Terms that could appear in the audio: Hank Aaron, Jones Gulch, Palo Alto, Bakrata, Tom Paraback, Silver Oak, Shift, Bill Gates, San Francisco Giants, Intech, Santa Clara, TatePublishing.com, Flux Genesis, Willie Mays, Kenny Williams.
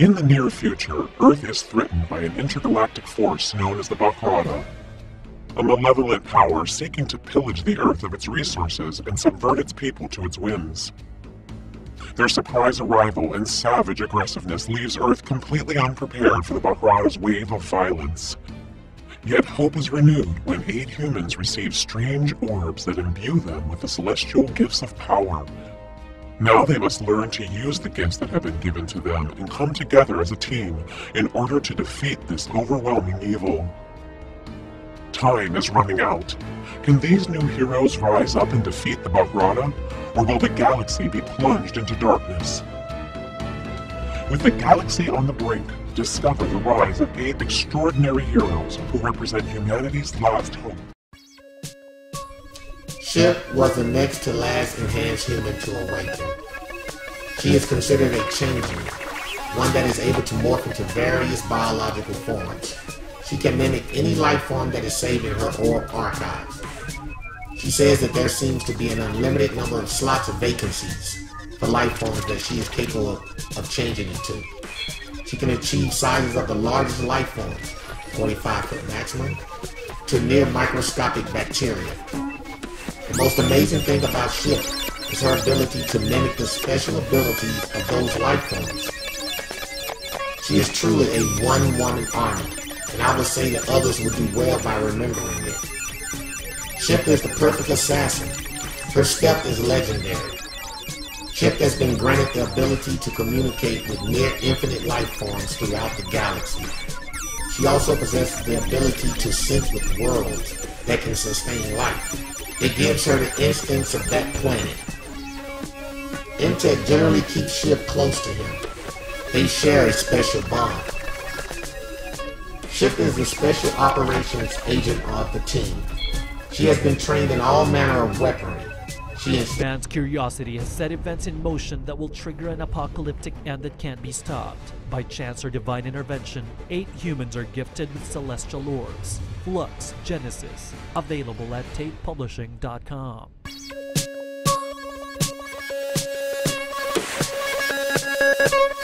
In the near future, Earth is threatened by an intergalactic force known as the Bakrata, a malevolent power seeking to pillage the Earth of its resources and subvert its people to its whims. Their surprise arrival and savage aggressiveness leaves Earth completely unprepared for the Bakrata's wave of violence. Yet hope is renewed when 8 humans receive strange orbs that imbue them with the celestial gifts of power. Now they must learn to use the gifts that have been given to them and come together as a team in order to defeat this overwhelming evil. Time is running out. Can these new heroes rise up and defeat the Bakrata, or will the galaxy be plunged into darkness? With the galaxy on the brink, discover the rise of 8 extraordinary heroes who represent humanity's last hope. Shift was the next to last enhanced human to awaken. She is considered a changeling, one that is able to morph into various biological forms. She can mimic any life form that is saved in her orb archive. She says that there seems to be an unlimited number of slots of vacancies for life forms that she is capable of changing into. She can achieve sizes of the largest life form, 45-foot maximum, to near microscopic bacteria. The most amazing thing about Shift is her ability to mimic the special abilities of those life forms. She is truly a one-woman army, and I would say that others would do well by remembering it. Shift is the perfect assassin. Her step is legendary. Shift has been granted the ability to communicate with near-infinite life forms throughout the galaxy. She also possesses the ability to sync with worlds that can sustain life. It gives her the instincts of that planet. Intech generally keeps Shift close to him. They share a special bond. Shift is the Special Operations Agent of the team. She has been trained in all manner of weaponry. Man's curiosity has set events in motion that will trigger an apocalyptic end that can't be stopped. By chance or divine intervention, 8 humans are gifted with celestial orbs. Flux Genesis, available at TatePublishing.com.